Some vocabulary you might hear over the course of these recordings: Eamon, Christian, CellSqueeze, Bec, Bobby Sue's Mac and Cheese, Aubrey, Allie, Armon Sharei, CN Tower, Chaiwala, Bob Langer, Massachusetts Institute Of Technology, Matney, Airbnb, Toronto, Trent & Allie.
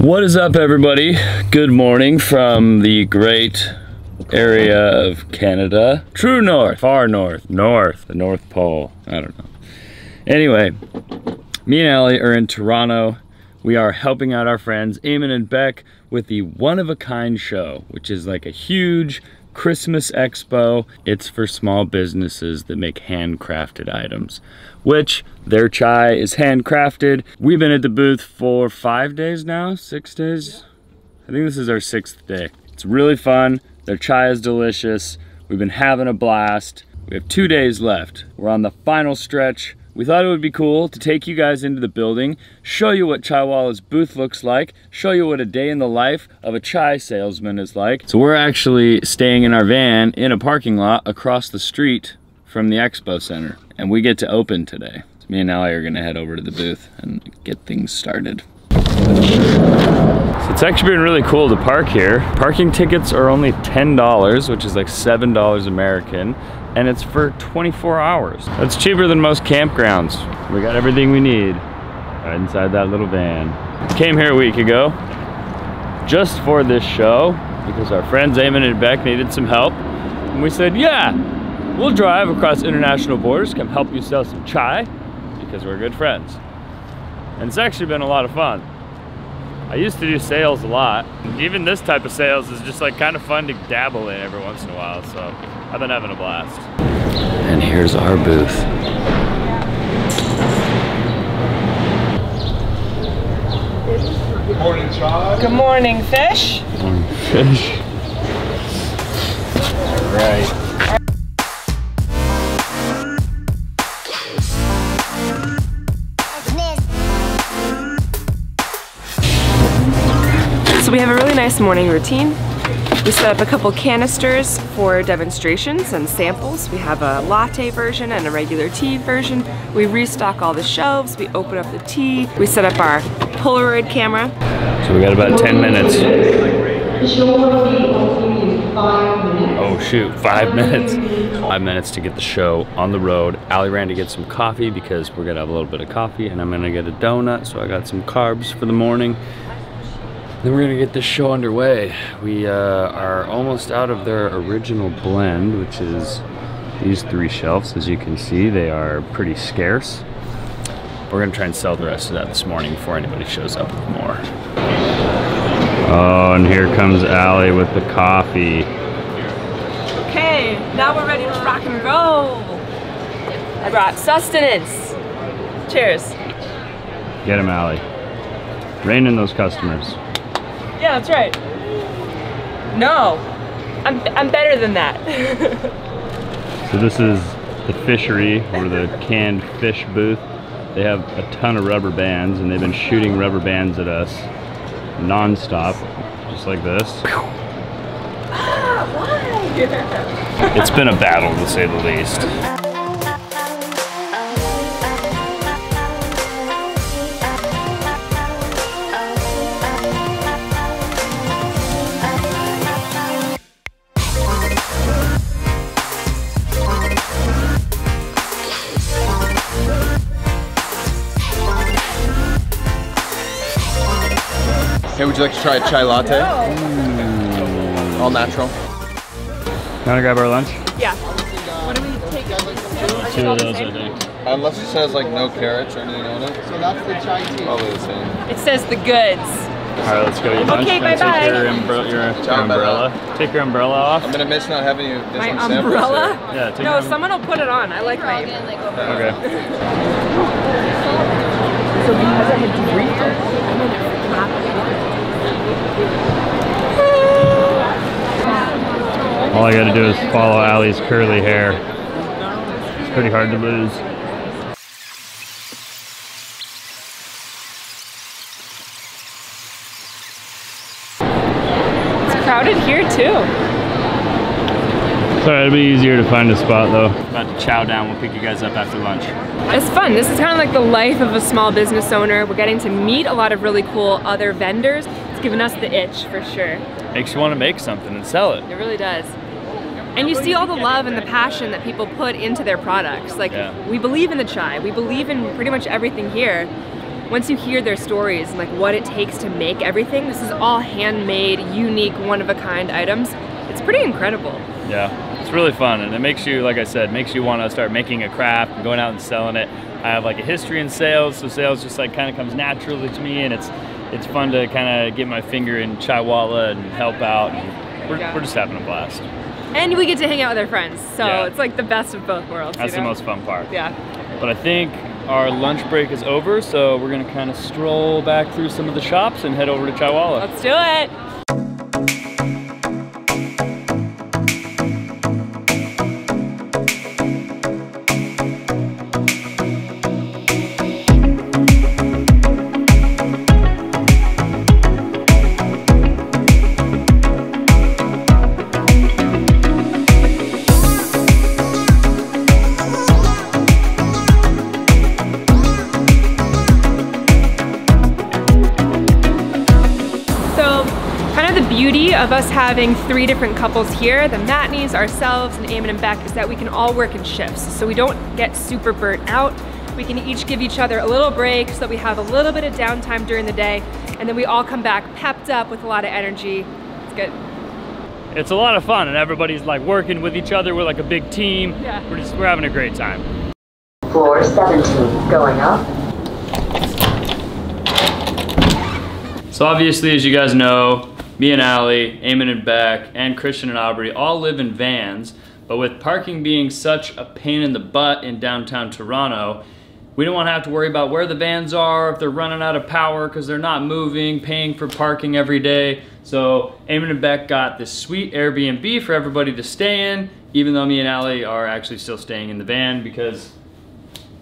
What is up, everybody? Good morning from the great area of Canada. True north, far north, the North Pole. I don't know. Anyway, me and Allie are in Toronto. We are helping out our friends Eamon and Bec with the one-of-a-kind show, which is like a huge Christmas expo. It's for small businesses that make handcrafted items, which their chai is handcrafted. We've been at the booth for 5 days now, 6 days. I think this is our 6th day. It's really fun. Their chai is delicious. We've been having a blast. We have 2 days left. We're on the final stretch. We thought it would be cool to take you guys into the building, show you what Chaiwala's booth looks like, show you what a day in the life of a chai salesman is like. So we're actually staying in our van in a parking lot across the street from the expo center, and we get to open today. So me and Allie are gonna head over to the booth and get things started. So it's actually been really cool to park here. Parking tickets are only $10, which is like $7 American. And it's for 24 hours. That's cheaper than most campgrounds. We got everything we need right inside that little van. Came here a week ago just for this show because our friends Eamon and Bec needed some help. And we said, yeah, we'll drive across international borders, come help you sell some chai because we're good friends. And it's actually been a lot of fun. I used to do sales a lot. Even this type of sales is just like kind of fun to dabble in every once in a while, so. I've been having a blast. And here's our booth. Good morning, Chai. Good morning, fish. Good morning, fish. All right. So we have a really nice morning routine. We set up a couple canisters for demonstrations and samples. We have a latte version and a regular tea version. We restock all the shelves. We open up the tea. We set up our Polaroid camera. So we got about 10 minutes. Oh shoot, 5 minutes. 5 minutes to get the show on the road. Allie ran to get some coffee because we're gonna have a little bit of coffee, and I'm gonna get a donut, so I got some carbs for the morning. Then we're gonna get this show underway. We are almost out of their original blend, which is these 3 shelves. As you can see, they are pretty scarce. We're gonna try and sell the rest of that this morning before anybody shows up with more. Oh, and here comes Allie with the coffee. Okay, now we're ready to rock and roll. I brought sustenance. Cheers. Get him, Allie. Rein in those customers. Yeah, that's right. No, I'm better than that. So this is the fishery, or the canned fish booth. They have a ton of rubber bands, and they've been shooting rubber bands at us nonstop, just like this. Ah, why? It's been a battle, to say the least. Hey, would you like to try a chai latte? No. All natural. You wanna grab our lunch? Yeah. What do we take? 2 of those, I think. Unless it says like no carrots or anything on it. So that's the chai tea. Probably the same. It says the goods. Alright, let's go eat lunch. Okay, bye-bye. Take your umbrella. Take your umbrella off. I'm gonna miss not having you. My umbrella? Yeah, take no, someone will put it on. I like my umbrella. Okay. So because I had to drink this, I'm gonna all I gotta do is follow Allie's curly hair. It's pretty hard to lose. It's crowded here too. Sorry, it'll be easier to find a spot though. About to chow down, we'll pick you guys up after lunch. It's fun. This is kind of like the life of a small business owner. We're getting to meet a lot of really cool other vendors. It's given us the itch for sure. Makes you want to make something and sell it. It really does. And you see all the love and the passion that people put into their products. Like, yeah. We believe in the chai. We believe in pretty much everything here. once you hear their stories and like what it takes to make everything, this is all handmade, unique, one-of-a-kind items. It's pretty incredible. Yeah, it's really fun, and it makes you, like I said, makes you want to start making a craft and going out and selling it. I have like a history in sales, so sales just like kind of comes naturally to me, and it's fun to kind of get my finger in Chaiwala and help out. And we're just having a blast. And we get to hang out with our friends, so it's like the best of both worlds. That's the most fun part. Yeah. But I think our lunch break is over, so we're gonna kind of stroll back through some of the shops and head over to Chaiwala. Let's do it. Of us having three different couples here, the Matneys, ourselves, and Eamon and Bec, is that we can all work in shifts, so we don't get super burnt out. We can each give each other a little break so that we have a little bit of downtime during the day, and then we all come back pepped up with a lot of energy. It's good. It's a lot of fun, and everybody's like working with each other. We're like a big team. Yeah. We're having a great time. 417 going up. So obviously, as you guys know, me and Allie, Eamon and Bec, and Christian and Aubrey all live in vans, but with parking being such a pain in the butt in downtown Toronto, we don't want to have to worry about where the vans are, if they're running out of power because they're not moving, paying for parking every day. So Eamon and Bec got this sweet Airbnb for everybody to stay in, even though me and Allie are actually still staying in the van because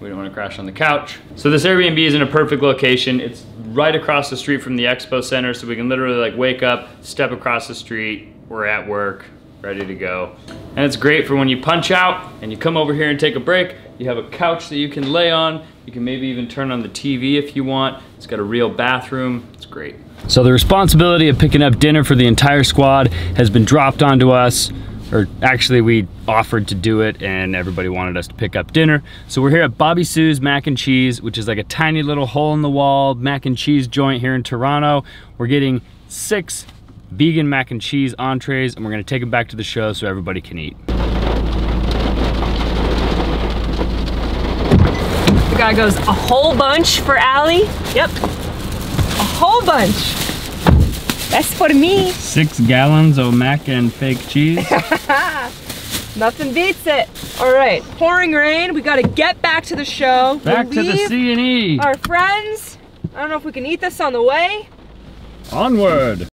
we don't want to crash on the couch. So this Airbnb is in a perfect location. It's right across the street from the expo center, so we can literally like wake up, step across the street, we're at work, ready to go. And it's great for when you punch out and you come over here and take a break. You have a couch that you can lay on. You can maybe even turn on the TV if you want. It's got a real bathroom. It's great. So the responsibility of picking up dinner for the entire squad has been dropped onto us. Or actually, we offered to do it and everybody wanted us to pick up dinner. So we're here at Bobby Sue's Mac and Cheese, which is like a tiny little hole in the wall mac and cheese joint here in Toronto. We're getting 6 vegan mac and cheese entrees, and we're gonna take them back to the show so everybody can eat. The guy goes a whole bunch for Allie. Yep, a whole bunch. That's for me. 6 gallons of mac and fake cheese. Nothing beats it. All right, pouring rain. We got to get back to the show. Back to the C&E. Our friends. I don't know if we can eat this on the way. Onward.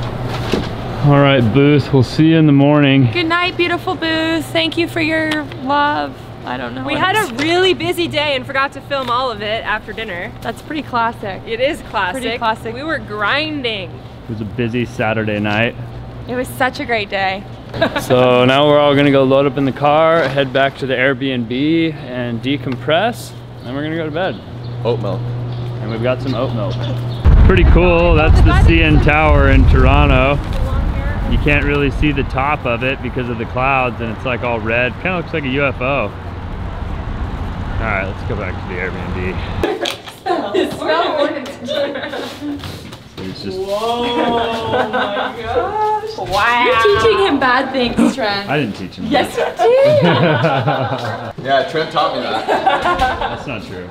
All right, Booth. We'll see you in the morning. Good night, beautiful Booth. Thank you for your love. I don't know. We had a really busy day and forgot to film all of it after dinner. That's pretty classic. It is classic. Pretty classic. We were grinding. It was a busy Saturday night. It was such a great day. So now we're all gonna go load up in the car, head back to the Airbnb and decompress, and we're gonna go to bed. Oat milk. And we've got some oat milk. Pretty cool, that's the CN Tower in Toronto. You can't really see the top of it because of the clouds, and it's like all red. Kinda looks like a UFO. All right, let's go back to the Airbnb. It smells orange. It's just... Whoa, my gosh. Wow. You're teaching him bad things, Trent. I didn't teach him. Yes, you did. Yeah, Trent taught me that. That's not true.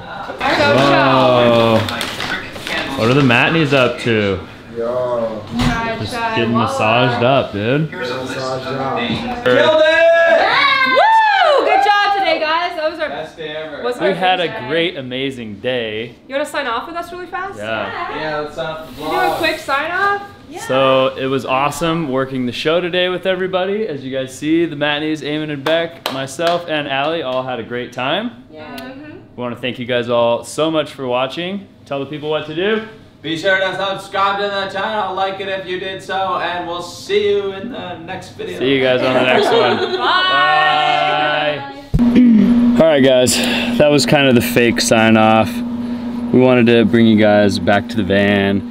Whoa. What are the Matneys up to? Yo. Just getting massaged up, dude. Here's a list of things. Killed it! Yeah! Woo! Good job today, guys. That was our best day ever. We had a great, amazing day. You want to sign off with us really fast? Yeah. Yeah, let's sign off the vlog. Can you do a quick sign off? Yeah. So it was awesome working the show today with everybody. As you guys see, the Matneys, Eamon and Bec, myself, and Allie all had a great time. Yeah. We want to thank you guys all so much for watching. Tell the people what to do. Be sure to subscribe to the channel, like it if you did so, and we'll see you in the next video. See you guys on the next one. Bye. Bye. All right, guys, that was kind of the fake sign off. We wanted to bring you guys back to the van,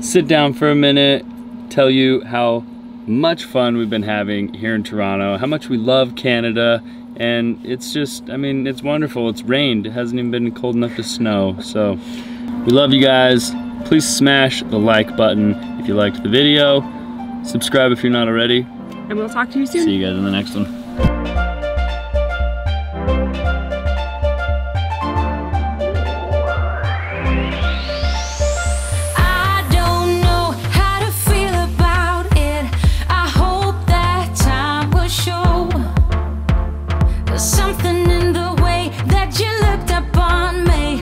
sit down for a minute, tell you how much fun we've been having here in Toronto, how much we love Canada, and it's just, I mean, it's wonderful. It's rained. It hasn't even been cold enough to snow, so. We love you guys. Please smash the like button if you liked the video. Subscribe if you're not already. And we'll talk to you soon. See you guys in the next one.